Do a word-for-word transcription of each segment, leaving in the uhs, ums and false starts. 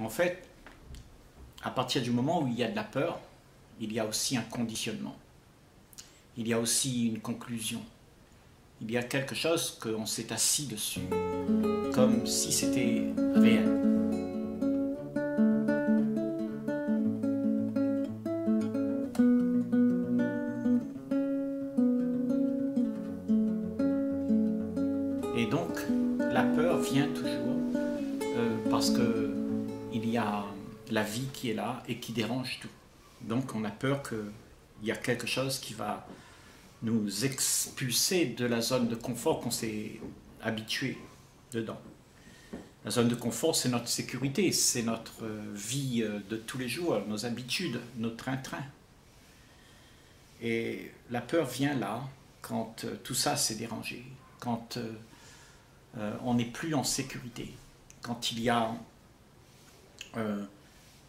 En fait, à partir du moment où il y a de la peur, il y a aussi un conditionnement. Il y a aussi une conclusion. Il y a quelque chose qu'on s'est assis dessus, comme si c'était réel. Et donc, la peur vient toujours euh, parce qu'il y a la vie qui est là et qui dérange tout. Donc on a peur qu'il y a quelque chose qui va nous expulser de la zone de confort qu'on s'est habitué dedans. La zone de confort, c'est notre sécurité, c'est notre vie de tous les jours, nos habitudes, notre train-train. Et la peur vient là, quand tout ça s'est dérangé, quand euh, on n'est plus en sécurité, quand il y a euh,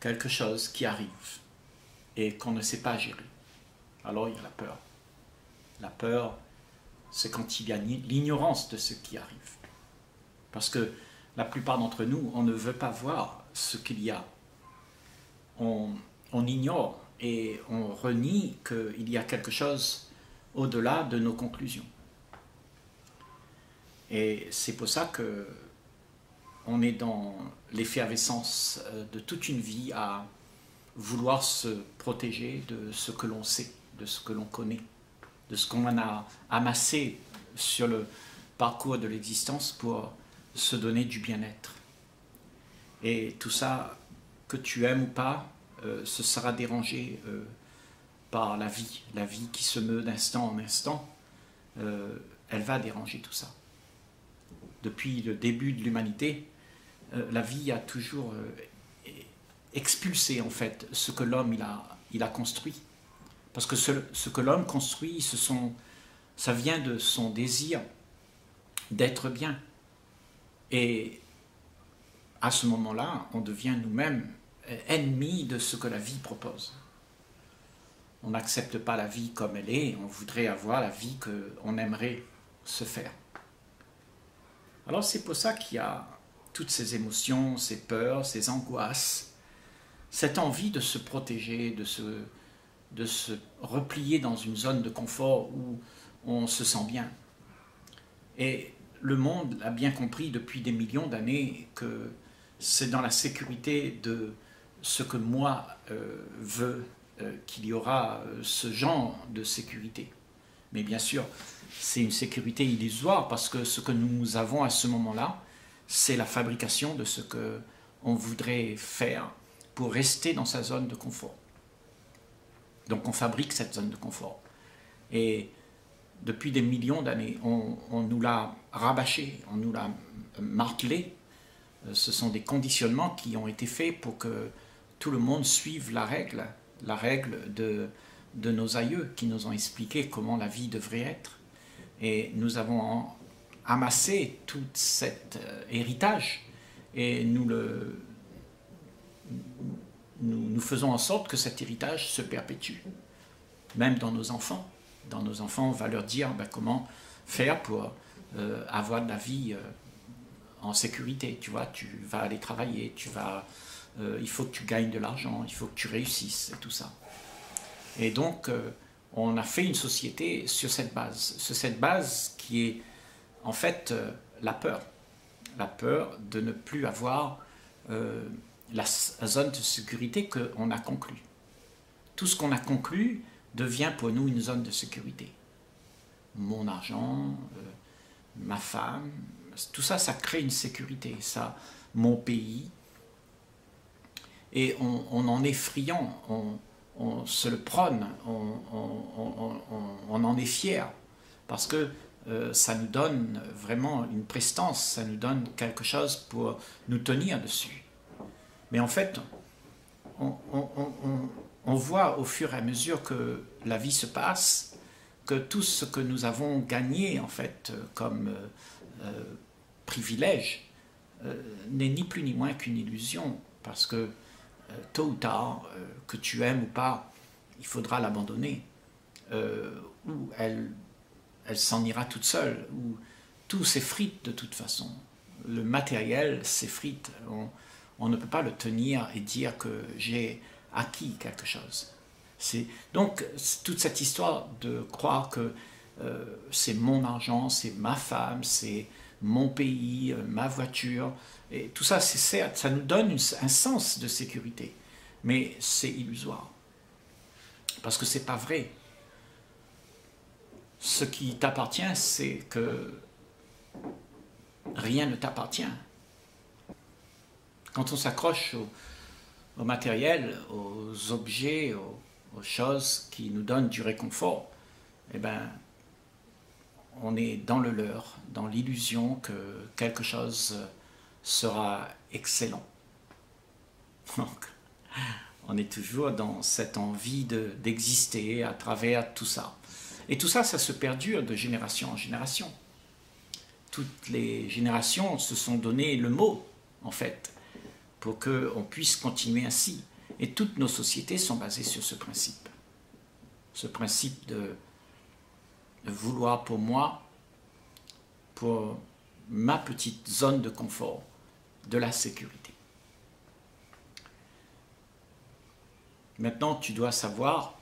quelque chose qui arrive et qu'on ne sait pas gérer. Alors il y a la peur. La peur, c'est quand il y a l'ignorance de ce qui arrive. Parce que la plupart d'entre nous, on ne veut pas voir ce qu'il y a. On, on ignore et on renie qu'il y a quelque chose au-delà de nos conclusions. Et c'est pour ça que on est dans l'effervescence de toute une vie à vouloir se protéger de ce que l'on sait, de ce que l'on connaît, de ce qu'on a amassé sur le parcours de l'existence pour se donner du bien-être. Et tout ça, que tu aimes ou pas, euh, ce sera dérangé euh, par la vie. La vie qui se meut d'instant en instant, euh, elle va déranger tout ça. Depuis le début de l'humanité, euh, la vie a toujours euh, expulsé en fait ce que l'homme il a, il a construit. Parce que ce, ce que l'homme construit, ce sont, ça vient de son désir d'être bien. Et à ce moment-là, on devient nous-mêmes ennemis de ce que la vie propose. On n'accepte pas la vie comme elle est, on voudrait avoir la vie qu'on aimerait se faire. Alors c'est pour ça qu'il y a toutes ces émotions, ces peurs, ces angoisses, cette envie de se protéger, de se, de se replier dans une zone de confort où on se sent bien. Et le monde a bien compris depuis des millions d'années que c'est dans la sécurité de ce que moi euh, veux euh, qu'il y aura ce genre de sécurité. Mais bien sûr, c'est une sécurité illusoire parce que ce que nous avons à ce moment-là, c'est la fabrication de ce qu'on voudrait faire pour rester dans sa zone de confort. Donc on fabrique cette zone de confort. Et depuis des millions d'années, on, on nous l'a rabâché, on nous l'a martelé. Ce sont des conditionnements qui ont été faits pour que tout le monde suive la règle, la règle de... de nos aïeux qui nous ont expliqué comment la vie devrait être. Et nous avons amassé tout cet héritage et nous, le, nous, nous faisons en sorte que cet héritage se perpétue. Même dans nos enfants. Dans nos enfants, on va leur dire ben, comment faire pour euh, avoir de la vie euh, en sécurité. Tu vois, tu vas aller travailler, tu vas, euh, il faut que tu gagnes de l'argent, il faut que tu réussisses et tout ça. Et donc, euh, on a fait une société sur cette base, sur cette base qui est en fait euh, la peur. La peur de ne plus avoir euh, la, la zone de sécurité qu'on a conclue. Tout ce qu'on a conclu devient pour nous une zone de sécurité. Mon argent, euh, ma femme, tout ça, ça crée une sécurité. Ça, mon pays. Et on, on en est friand, on... on se le prône, on, on, on, on, on en est fier, parce que euh, ça nous donne vraiment une prestance, ça nous donne quelque chose pour nous tenir dessus. Mais en fait, on, on, on, on voit au fur et à mesure que la vie se passe, que tout ce que nous avons gagné, en fait, comme euh, euh, privilège, euh, n'est ni plus ni moins qu'une illusion, parce que tôt ou tard, euh, que tu aimes ou pas, il faudra l'abandonner, euh, ou elle, elle s'en ira toute seule, ou tout s'effrite de toute façon. Le matériel s'effrite, on, on ne peut pas le tenir et dire que j'ai acquis quelque chose. Donc toute cette histoire de croire que euh, c'est mon argent, c'est ma femme, c'est mon pays, euh, ma voiture, et tout ça, c'est, ça nous donne une, un sens de sécurité, mais c'est illusoire, parce que c'est pas vrai. Ce qui t'appartient, c'est que rien ne t'appartient. Quand on s'accroche au, au matériel, aux objets, aux, aux choses qui nous donnent du réconfort, eh ben, on est dans le leurre, dans l'illusion que quelque chose sera excellent. Donc, on est toujours dans cette envie de, d'exister à travers tout ça. Et tout ça, ça se perdure de génération en génération. Toutes les générations se sont donné le mot, en fait, pour qu'on puisse continuer ainsi. Et toutes nos sociétés sont basées sur ce principe. Ce principe de, de vouloir pour moi, pour ma petite zone de confort, de la sécurité. Maintenant, tu dois savoir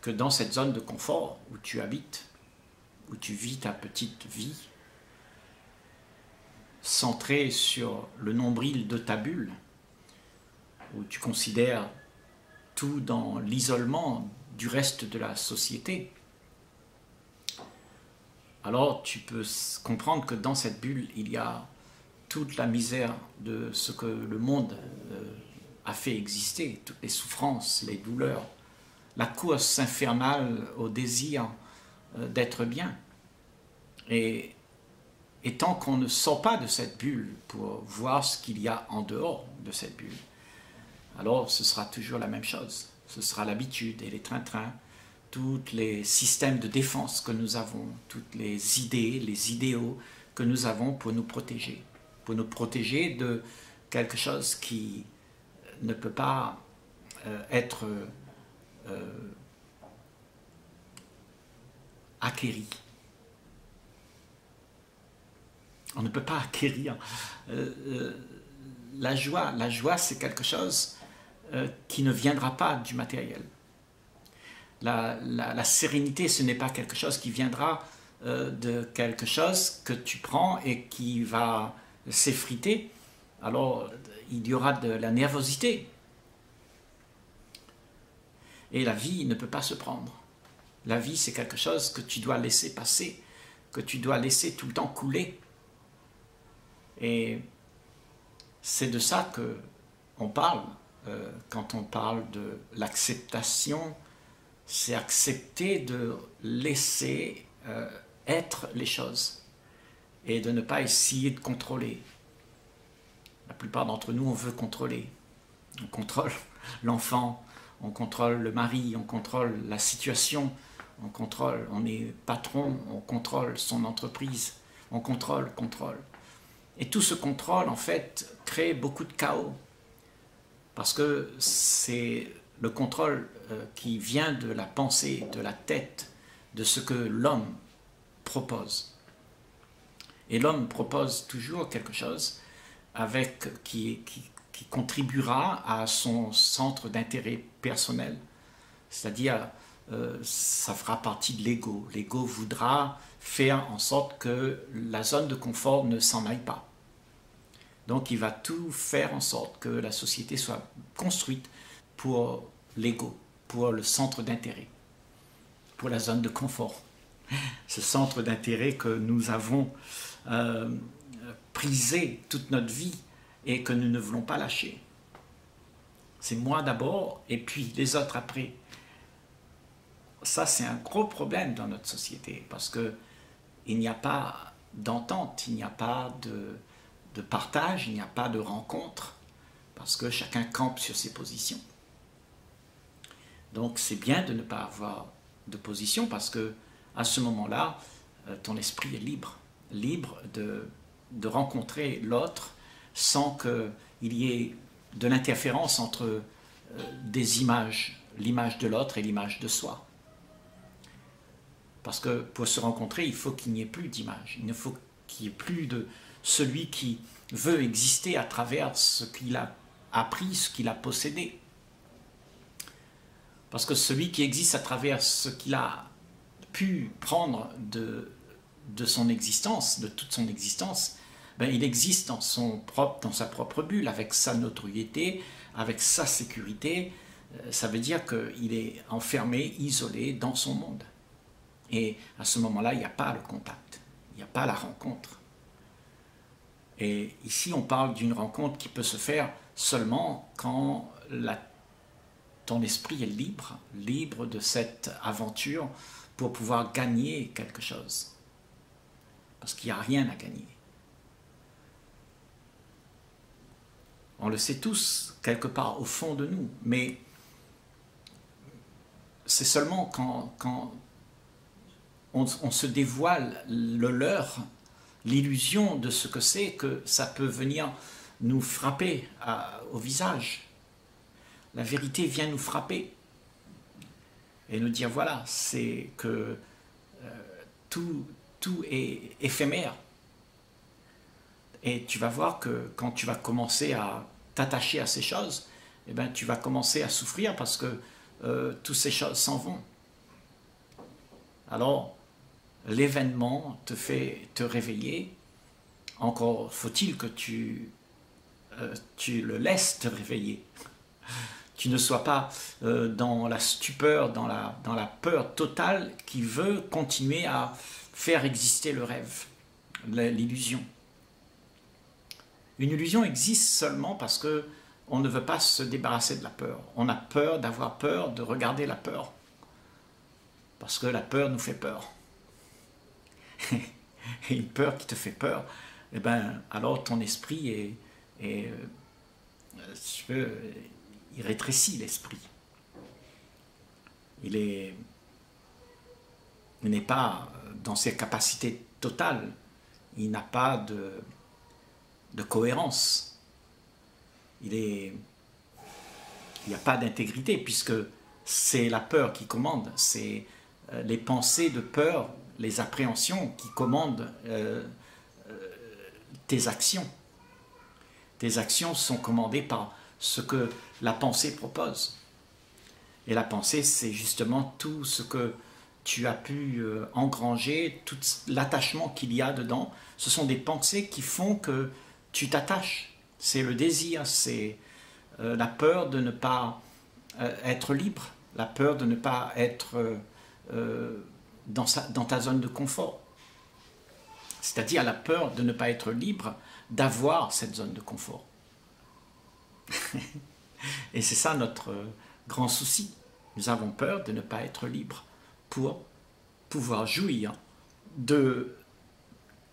que dans cette zone de confort où tu habites, où tu vis ta petite vie, centrée sur le nombril de ta bulle, où tu considères tout dans l'isolement du reste de la société, alors tu peux comprendre que dans cette bulle, il y a toute la misère de ce que le monde a fait exister, toutes les souffrances, les douleurs, la course infernale au désir d'être bien. Et, et tant qu'on ne sort pas de cette bulle pour voir ce qu'il y a en dehors de cette bulle, alors ce sera toujours la même chose. Ce sera l'habitude et les trains-trains, tous les systèmes de défense que nous avons, toutes les idées, les idéaux que nous avons pour nous protéger, pour nous protéger de quelque chose qui ne peut pas euh, être euh, acquéri. On ne peut pas acquérir. Euh, euh, la joie, la joie c'est quelque chose euh, qui ne viendra pas du matériel. La, la, la sérénité, ce n'est pas quelque chose qui viendra euh, de quelque chose que tu prends et qui va s'effriter. Alors, il y aura de la nervosité. Et la vie ne peut pas se prendre. La vie, c'est quelque chose que tu dois laisser passer, que tu dois laisser tout le temps couler. Et c'est de ça qu'on parle euh, quand on parle de l'acceptation. C'est accepter de laisser euh, être les choses et de ne pas essayer de contrôler. La plupart d'entre nous, on veut contrôler. On contrôle l'enfant, on contrôle le mari, on contrôle la situation, on contrôle, on est patron, on contrôle son entreprise, on contrôle, contrôle. Et tout ce contrôle, en fait, crée beaucoup de chaos parce que c'est le contrôle qui vient de la pensée, de la tête, de ce que l'homme propose. Et l'homme propose toujours quelque chose avec, qui, qui, qui contribuera à son centre d'intérêt personnel. C'est-à-dire, euh, ça fera partie de l'ego. L'ego voudra faire en sorte que la zone de confort ne s'en aille pas. Donc il va tout faire en sorte que la société soit construite pour l'ego, pour le centre d'intérêt, pour la zone de confort. Ce centre d'intérêt que nous avons euh, prisé toute notre vie et que nous ne voulons pas lâcher. C'est moi d'abord et puis les autres après. Ça, c'est un gros problème dans notre société parce qu'il n'y a pas d'entente, il n'y a pas de, de partage, il n'y a pas de rencontre parce que chacun campe sur ses positions. Donc c'est bien de ne pas avoir de position parce que à ce moment-là, ton esprit est libre, libre de, de rencontrer l'autre sans qu'il y ait de l'interférence entre euh, des images, l'image de l'autre et l'image de soi. Parce que pour se rencontrer, il faut qu'il n'y ait plus d'image, il ne faut qu'il n'y ait plus de celui qui veut exister à travers ce qu'il a appris, ce qu'il a possédé. Parce que celui qui existe à travers ce qu'il a pu prendre de, de son existence, de toute son existence, ben il existe dans, son propre, dans sa propre bulle, avec sa notoriété, avec sa sécurité. Ça veut dire qu'il est enfermé, isolé dans son monde. Et à ce moment-là, il n'y a pas le contact, il n'y a pas la rencontre. Et ici, on parle d'une rencontre qui peut se faire seulement quand la, ton esprit est libre, libre de cette aventure pour pouvoir gagner quelque chose. Parce qu'il n'y a rien à gagner. On le sait tous, quelque part au fond de nous, mais c'est seulement quand, quand on, on se dévoile le leurre, l'illusion de ce que c'est, que ça peut venir nous frapper à, au visage. La vérité vient nous frapper et nous dire, voilà, c'est que euh, tout, tout est éphémère. Et tu vas voir que quand tu vas commencer à t'attacher à ces choses, eh bien, tu vas commencer à souffrir parce que euh, toutes ces choses s'en vont. Alors, l'événement te fait te réveiller. Encore faut-il que tu, euh, tu le laisses te réveiller. Tu ne sois pas euh, dans la stupeur, dans la, dans la peur totale qui veut continuer à faire exister le rêve, l'illusion. Une illusion existe seulement parce qu'on ne veut pas se débarrasser de la peur. On a peur d'avoir peur, de regarder la peur. Parce que la peur nous fait peur. Et une peur qui te fait peur, eh ben, alors ton esprit est, est, je peux, il rétrécit l'esprit. Il est, il n'est pas dans ses capacités totales. Il n'a pas de... de cohérence, il est, il n'y a pas d'intégrité puisque c'est la peur qui commande, c'est les pensées de peur, les appréhensions qui commandent euh, euh, tes actions. Tes actions sont commandées par ce que la pensée propose. Et la pensée, c'est justement tout ce que tu as pu euh, engranger, tout l'attachement qu'il y a dedans. Ce sont des pensées qui font que tu t'attaches, c'est le désir, c'est euh, la peur de ne pas euh, être libre, la peur de ne pas être euh, dans, sa, dans ta zone de confort. C'est-à-dire la peur de ne pas être libre, d'avoir cette zone de confort. Et c'est ça notre grand souci. Nous avons peur de ne pas être libre pour pouvoir jouir de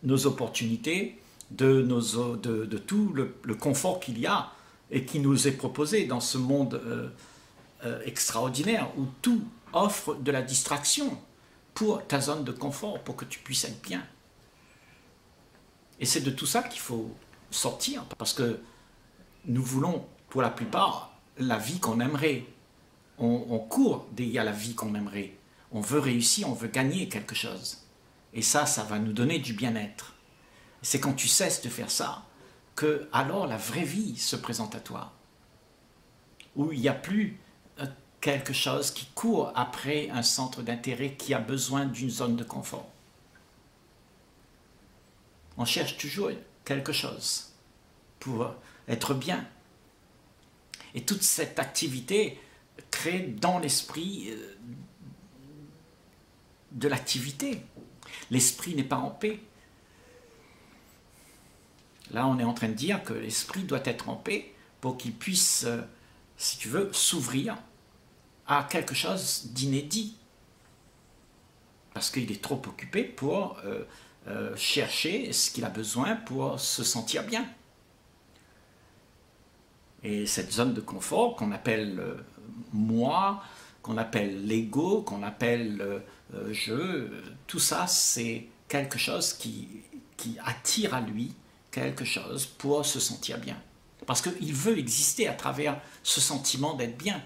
nos opportunités, de, nos, de, de tout le, le confort qu'il y a et qui nous est proposé dans ce monde euh, euh, extraordinaire où tout offre de la distraction pour ta zone de confort, pour que tu puisses être bien. Et c'est de tout ça qu'il faut sortir, parce que nous voulons pour la plupart la vie qu'on aimerait. On, on court derrière la vie qu'on aimerait. On veut réussir, on veut gagner quelque chose. Et ça, ça va nous donner du bien-être. C'est quand tu cesses de faire ça que alors la vraie vie se présente à toi. Où il n'y a plus quelque chose qui court après un centre d'intérêt qui a besoin d'une zone de confort. On cherche toujours quelque chose pour être bien. Et toute cette activité crée dans l'esprit de l'activité. L'esprit n'est pas en paix. Là, on est en train de dire que l'esprit doit être en paix pour qu'il puisse, si tu veux, s'ouvrir à quelque chose d'inédit. Parce qu'il est trop occupé pour euh, euh, chercher ce qu'il a besoin pour se sentir bien. Et cette zone de confort qu'on appelle euh, moi, qu'on appelle l'ego, qu'on appelle euh, euh, je, tout ça, c'est quelque chose qui, qui attire à lui quelque chose pour se sentir bien. Parce qu'il veut exister à travers ce sentiment d'être bien.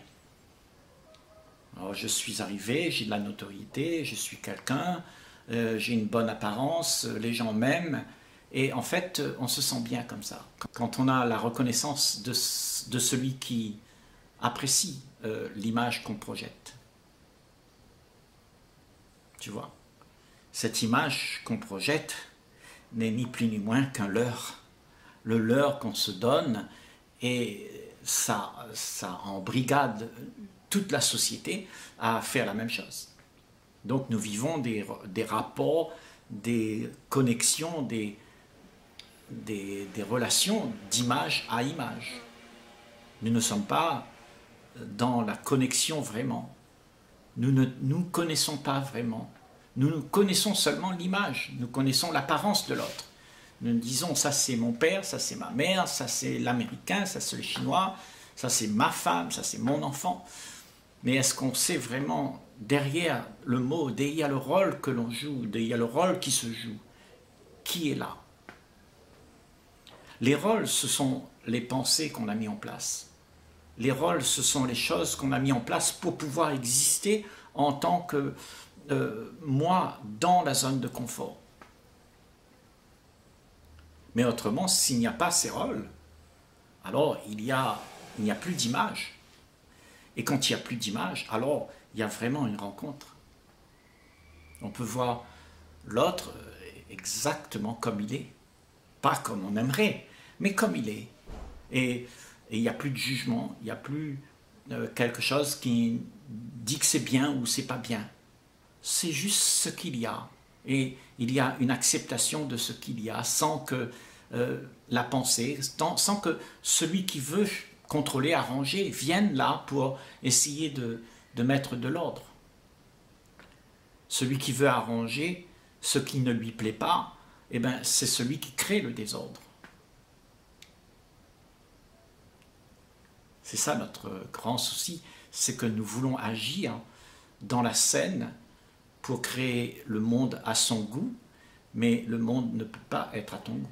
Alors, je suis arrivé, j'ai de la notoriété, je suis quelqu'un, euh, j'ai une bonne apparence, les gens m'aiment, Et en fait, on se sent bien comme ça. Quand on a la reconnaissance de, de celui qui apprécie euh, l'image qu'on projette. Tu vois, cette image qu'on projette n'est ni plus ni moins qu'un leurre. Le leurre qu'on se donne, et ça, ça embrigade toute la société à faire la même chose. Donc nous vivons des, des rapports, des connexions, des... Des, des relations d'image à image. Nous ne sommes pas dans la connexion vraiment. Nous ne nous connaissons pas vraiment. Nous nous connaissons seulement l'image. Nous connaissons l'apparence de l'autre. Nous disons, ça c'est mon père, ça c'est ma mère, ça c'est l'américain, ça c'est le chinois, ça c'est ma femme, ça c'est mon enfant. Mais est-ce qu'on sait vraiment derrière le mot, derrière le rôle que l'on joue, derrière le rôle qui se joue, qui est là? Les rôles, ce sont les pensées qu'on a mis en place. Les rôles, ce sont les choses qu'on a mis en place pour pouvoir exister en tant que euh, moi dans la zone de confort. Mais autrement, s'il n'y a pas ces rôles, alors il n'y a, il n'y a plus d'image. Et quand il n'y a plus d'image, alors il y a vraiment une rencontre. On peut voir l'autre exactement comme il est. Pas comme on aimerait, mais comme il est. Et il n'y a plus de jugement, il n'y a plus euh, quelque chose qui dit que c'est bien ou c'est pas bien. C'est juste ce qu'il y a. Et il y a une acceptation de ce qu'il y a sans que euh, la pensée, sans, sans que celui qui veut contrôler, arranger, vienne là pour essayer de, de mettre de l'ordre. Celui qui veut arranger ce qui ne lui plaît pas, eh bien, c'est celui qui crée le désordre. C'est ça notre grand souci, c'est que nous voulons agir dans la scène pour créer le monde à son goût, mais le monde ne peut pas être à ton goût.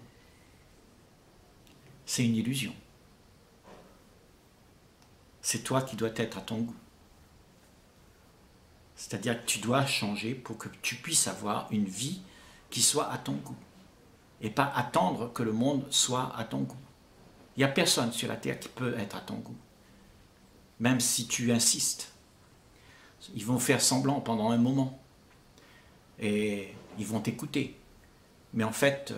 C'est une illusion. C'est toi qui dois être à ton goût. C'est-à-dire que tu dois changer pour que tu puisses avoir une vie qui soit à ton goût, et pas attendre que le monde soit à ton goût. Il n'y a personne sur la terre qui peut être à ton goût, même si tu insistes. Ils vont faire semblant pendant un moment, et ils vont t'écouter. Mais en fait,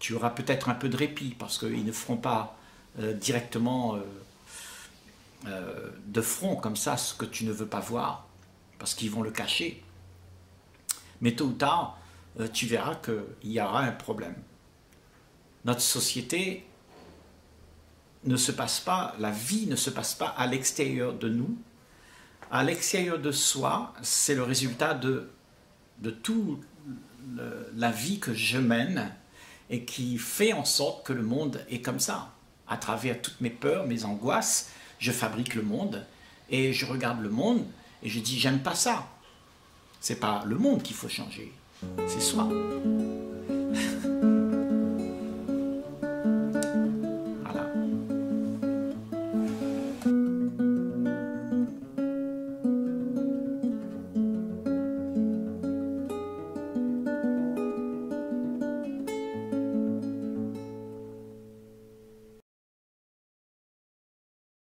tu auras peut-être un peu de répit, parce qu'ils ne feront pas euh, directement euh, euh, de front comme ça ce que tu ne veux pas voir, parce qu'ils vont le cacher. Mais tôt ou tard, tu verras qu'il y aura un problème. Notre société ne se passe pas, la vie ne se passe pas à l'extérieur de nous. À l'extérieur de soi, c'est le résultat de, de toute la vie que je mène et qui fait en sorte que le monde est comme ça. À travers toutes mes peurs, mes angoisses, je fabrique le monde et je regarde le monde et je dis « j'aime pas ça ». C'est pas le monde qu'il faut changer, c'est soi.